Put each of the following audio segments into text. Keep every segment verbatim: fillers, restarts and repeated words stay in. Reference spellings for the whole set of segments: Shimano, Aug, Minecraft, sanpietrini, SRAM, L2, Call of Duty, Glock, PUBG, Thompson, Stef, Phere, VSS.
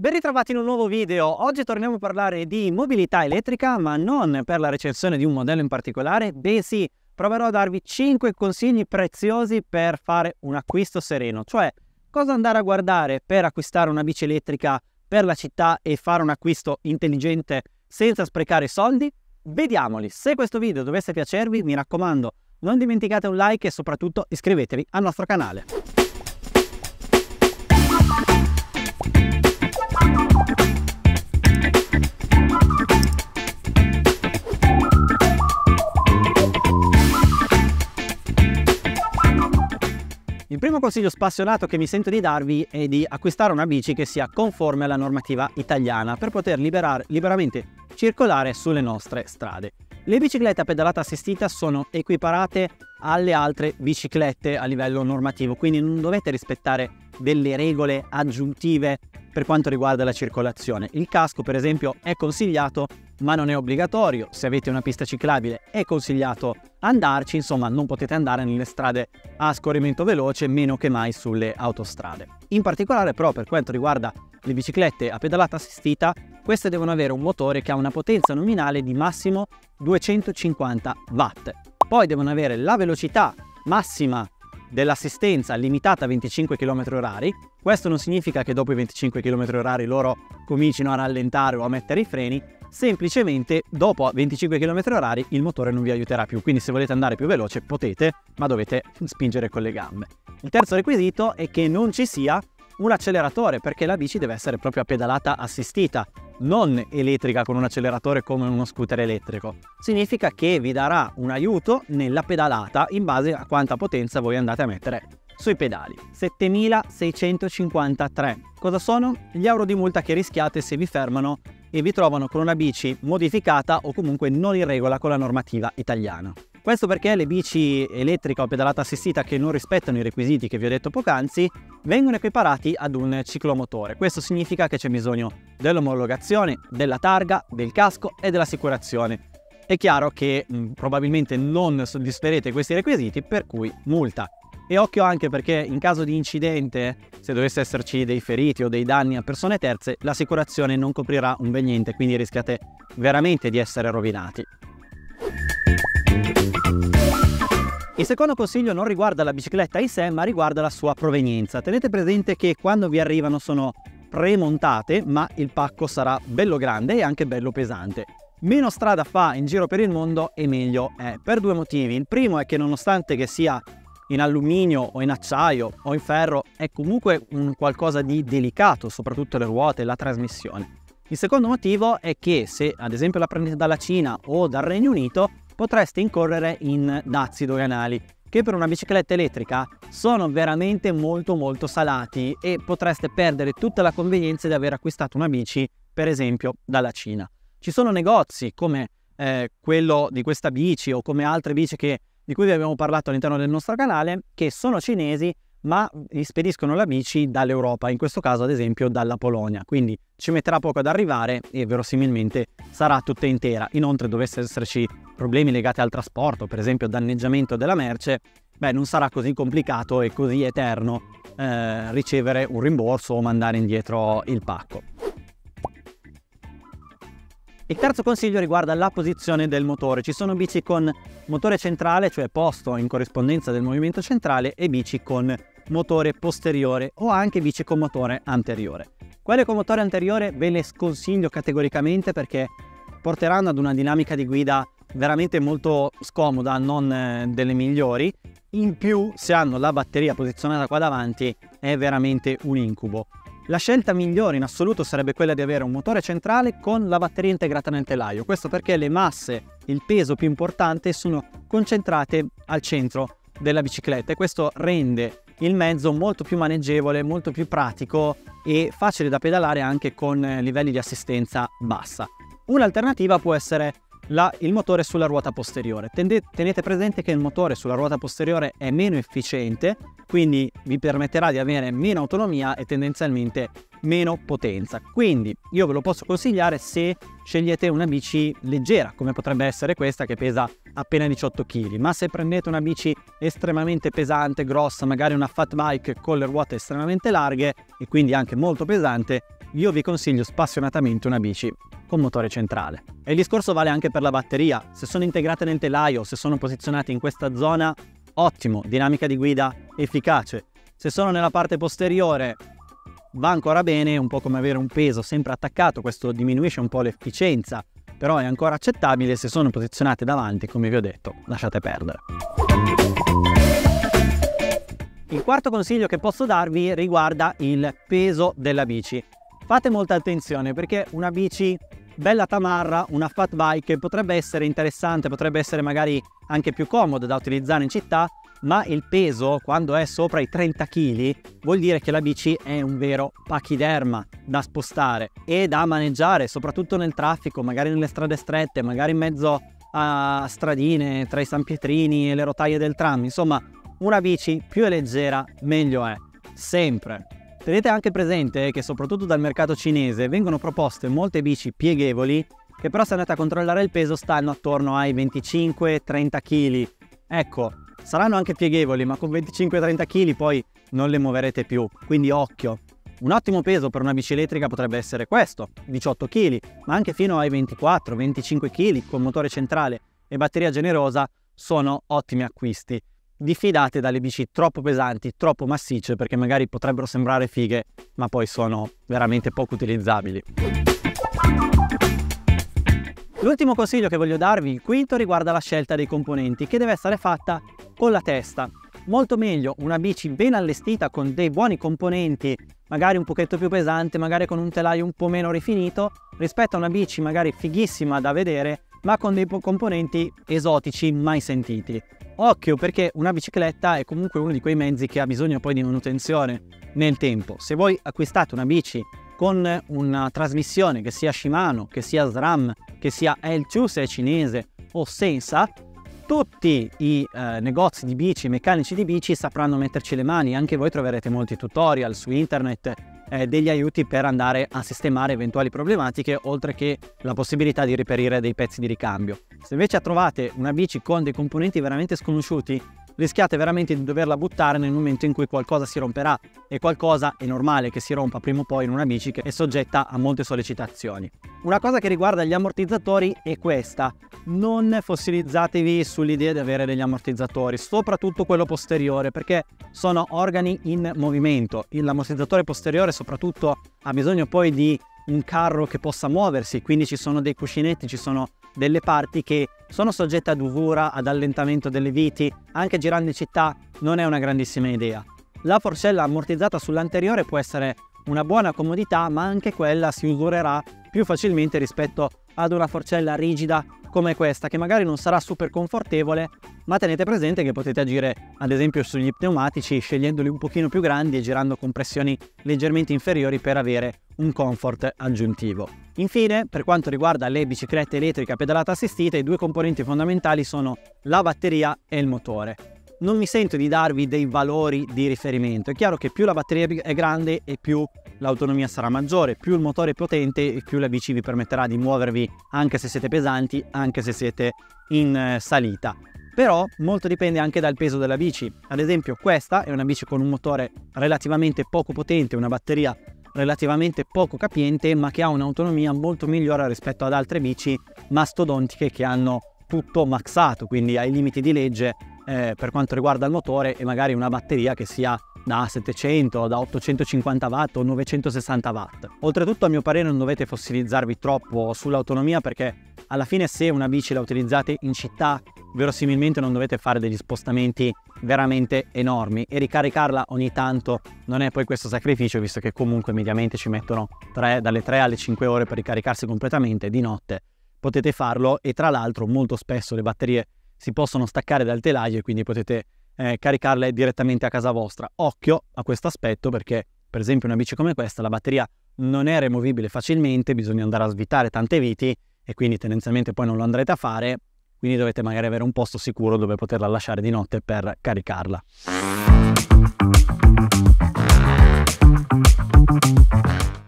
Ben ritrovati in un nuovo video. Oggi torniamo a parlare di mobilità elettrica, ma non per la recensione di un modello in particolare, bensì proverò a darvi cinque consigli preziosi per fare un acquisto sereno, cioè cosa andare a guardare per acquistare una bici elettrica per la città e fare un acquisto intelligente senza sprecare soldi. Vediamoli. Se questo video dovesse piacervi, mi raccomando, non dimenticate un like e soprattutto iscrivetevi al nostro canale. Il primo consiglio spassionato che mi sento di darvi è di acquistare una bici che sia conforme alla normativa italiana per poter liberare, liberamente circolare sulle nostre strade. Le biciclette a pedalata assistita sono equiparate alle altre biciclette a livello normativo, quindi non dovete rispettare delle regole aggiuntive per quanto riguarda la circolazione. Il casco, per esempio, è consigliato ma non è obbligatorio. Se avete una pista ciclabile è consigliato andarci, insomma non potete andare nelle strade a scorrimento veloce, meno che mai sulle autostrade. In particolare però per quanto riguarda le biciclette a pedalata assistita, queste devono avere un motore che ha una potenza nominale di massimo duecentocinquanta watt, poi devono avere la velocità massima dell'assistenza limitata a venticinque chilometri orari. Questo non significa che dopo i venticinque chilometri orari loro comincino a rallentare o a mettere i freni, semplicemente dopo venticinque chilometri orari il motore non vi aiuterà più, quindi se volete andare più veloce potete, ma dovete spingere con le gambe. Il terzo requisito è che non ci sia un acceleratore, perché la bici deve essere proprio a pedalata assistita, non elettrica con un acceleratore come uno scooter elettrico. Significa che vi darà un aiuto nella pedalata in base a quanta potenza voi andate a mettere sui pedali. settemilaseicentocinquantatré. Cosa sono? Gli euro di multa che rischiate se vi fermano e vi trovano con una bici modificata o comunque non in regola con la normativa italiana. Questo perché le bici elettriche o pedalata assistita che non rispettano i requisiti che vi ho detto poc'anzi vengono equiparati ad un ciclomotore. Questo significa che c'è bisogno dell'omologazione, della targa, del casco e dell'assicurazione. È chiaro che mh, probabilmente non soddisferete questi requisiti, per cui multa. E occhio anche perché in caso di incidente, se dovesse esserci dei feriti o dei danni a persone terze, l'assicurazione non coprirà un bel niente, quindi rischiate veramente di essere rovinati. Il secondo consiglio non riguarda la bicicletta in sé, ma riguarda la sua provenienza. Tenete presente che quando vi arrivano sono premontate, ma il pacco sarà bello grande e anche bello pesante. Meno strada fa in giro per il mondo e meglio è, per due motivi. Il primo è che nonostante che sia in alluminio o in acciaio o in ferro è comunque un qualcosa di delicato, soprattutto le ruote e la trasmissione. Il secondo motivo è che se ad esempio la prendete dalla Cina o dal Regno Unito potreste incorrere in dazi doganali che per una bicicletta elettrica sono veramente molto molto salati e potreste perdere tutta la convenienza di aver acquistato una bici per esempio dalla Cina. Ci sono negozi come eh, quello di questa bici o come altre bici che di cui vi abbiamo parlato all'interno del nostro canale, che sono cinesi ma spediscono la bici dall'Europa, in questo caso ad esempio dalla Polonia, quindi ci metterà poco ad arrivare e verosimilmente sarà tutta intera. Inoltre dovesse esserci problemi legati al trasporto, per esempio danneggiamento della merce, beh non sarà così complicato e così eterno eh, ricevere un rimborso o mandare indietro il pacco. Il terzo consiglio riguarda la posizione del motore. Ci sono bici con motore centrale, cioè posto in corrispondenza del movimento centrale, e bici con motore posteriore o anche bici con motore anteriore. Quelle con motore anteriore ve le sconsiglio categoricamente perché porteranno ad una dinamica di guida veramente molto scomoda, non delle migliori. In più, se hanno la batteria posizionata qua davanti, è veramente un incubo. La scelta migliore in assoluto sarebbe quella di avere un motore centrale con la batteria integrata nel telaio, questo perché le masse, il peso più importante, sono concentrate al centro della bicicletta e questo rende il mezzo molto più maneggevole, molto più pratico e facile da pedalare anche con livelli di assistenza bassa. Un'alternativa può essere la, il motore sulla ruota posteriore. Tende, tenete presente che il motore sulla ruota posteriore è meno efficiente, quindi vi permetterà di avere meno autonomia e tendenzialmente meno potenza. Quindi io ve lo posso consigliare se scegliete una bici leggera, come potrebbe essere questa che pesa appena diciotto chili, ma se prendete una bici estremamente pesante, grossa, magari una fat bike con le ruote estremamente larghe e quindi anche molto pesante, io vi consiglio spassionatamente una bici con motore centrale. E il discorso vale anche per la batteria. Se sono integrate nel telaio, se sono posizionate in questa zona, ottimo, dinamica di guida efficace. Se sono nella parte posteriore va ancora bene, un po' come avere un peso sempre attaccato, questo diminuisce un po' l'efficienza, però è ancora accettabile. Se sono posizionate davanti, come vi ho detto, lasciate perdere. Il quarto consiglio che posso darvi riguarda il peso della bici. Fate molta attenzione, perché una bici bella tamarra, una fat bike, potrebbe essere interessante, potrebbe essere magari anche più comoda da utilizzare in città, ma il peso, quando è sopra i trenta chili, vuol dire che la bici è un vero pachiderma da spostare e da maneggiare, soprattutto nel traffico, magari nelle strade strette, magari in mezzo a stradine, tra i sanpietrini e le rotaie del tram. Insomma, una bici più è leggera meglio è, sempre. Tenete anche presente che soprattutto dal mercato cinese vengono proposte molte bici pieghevoli che però, se andate a controllare il peso, stanno attorno ai venticinque trenta chili. Ecco, saranno anche pieghevoli, ma con venticinque trenta chili poi non le muoverete più, quindi occhio. Un ottimo peso per una bici elettrica potrebbe essere questo, diciotto chili, ma anche fino ai ventiquattro venticinque chili con motore centrale e batteria generosa sono ottimi acquisti. Diffidate dalle bici troppo pesanti, troppo massicce, perché magari potrebbero sembrare fighe, ma poi sono veramente poco utilizzabili. L'ultimo consiglio che voglio darvi, il quinto, riguarda la scelta dei componenti, che deve essere fatta con la testa. Molto meglio una bici ben allestita con dei buoni componenti, magari un pochetto più pesante, magari con un telaio un po' meno rifinito, rispetto a una bici magari fighissima da vedere, ma con dei componenti esotici mai sentiti. Occhio, perché una bicicletta è comunque uno di quei mezzi che ha bisogno poi di manutenzione nel tempo. Se voi acquistate una bici con una trasmissione, che sia Shimano, che sia SRAM, che sia L due se è cinese, o senza, tutti i eh, negozi di bici, meccanici di bici, sapranno metterci le mani. Anche voi troverete molti tutorial su internet, eh, degli aiuti per andare a sistemare eventuali problematiche, oltre che la possibilità di reperire dei pezzi di ricambio. Se invece trovate una bici con dei componenti veramente sconosciuti, rischiate veramente di doverla buttare nel momento in cui qualcosa si romperà, e qualcosa è normale che si rompa prima o poi in una bici che è soggetta a molte sollecitazioni. Una cosa che riguarda gli ammortizzatori è questa: non fossilizzatevi sull'idea di avere degli ammortizzatori, soprattutto quello posteriore, perché sono organi in movimento. L'ammortizzatore posteriore soprattutto ha bisogno poi di un carro che possa muoversi, quindi ci sono dei cuscinetti, ci sono delle parti che sono soggette ad usura, ad allentamento delle viti. Anche girando in città non è una grandissima idea. La forcella ammortizzata sull'anteriore può essere una buona comodità, ma anche quella si usurerà più facilmente rispetto ad una forcella rigida come questa, che magari non sarà super confortevole, ma tenete presente che potete agire ad esempio sugli pneumatici, scegliendoli un pochino più grandi e girando con pressioni leggermente inferiori per avere un comfort aggiuntivo. Infine, per quanto riguarda le biciclette elettriche a pedalata assistita, i due componenti fondamentali sono la batteria e il motore. Non mi sento di darvi dei valori di riferimento. È chiaro che più la batteria è grande e più l'autonomia sarà maggiore, più il motore è potente e più la bici vi permetterà di muovervi anche se siete pesanti, anche se siete in salita. Però molto dipende anche dal peso della bici. Ad esempio, questa è una bici con un motore relativamente poco potente, una batteria relativamente poco capiente, ma che ha un'autonomia molto migliore rispetto ad altre bici mastodontiche che hanno tutto maxato, quindi ai limiti di legge eh, per quanto riguarda il motore, e magari una batteria che sia da settecento, da ottocentocinquanta watt o novecentosessanta watt. Oltretutto, a mio parere, non dovete fossilizzarvi troppo sull'autonomia, perché alla fine, se una bici la utilizzate in città, verosimilmente non dovete fare degli spostamenti veramente enormi, e ricaricarla ogni tanto non è poi questo sacrificio, visto che comunque mediamente ci mettono dalle tre alle cinque ore per ricaricarsi completamente. Di notte potete farlo, e tra l'altro molto spesso le batterie si possono staccare dal telaio e quindi potete eh, caricarle direttamente a casa vostra. Occhio a questo aspetto, perché per esempio una bici come questa la batteria non è removibile facilmente, bisogna andare a svitare tante viti e quindi tendenzialmente poi non lo andrete a fare, quindi dovete magari avere un posto sicuro dove poterla lasciare di notte per caricarla.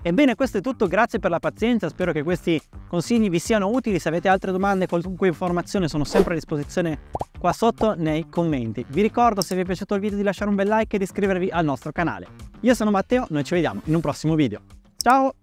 Ebbene, questo è tutto, grazie per la pazienza, spero che questi consigli vi siano utili. Se avete altre domande, qualunque informazione, sono sempre a disposizione qua sotto nei commenti. Vi ricordo, se vi è piaciuto il video, di lasciare un bel like e di iscrivervi al nostro canale. Io sono Matteo, noi ci vediamo in un prossimo video. Ciao!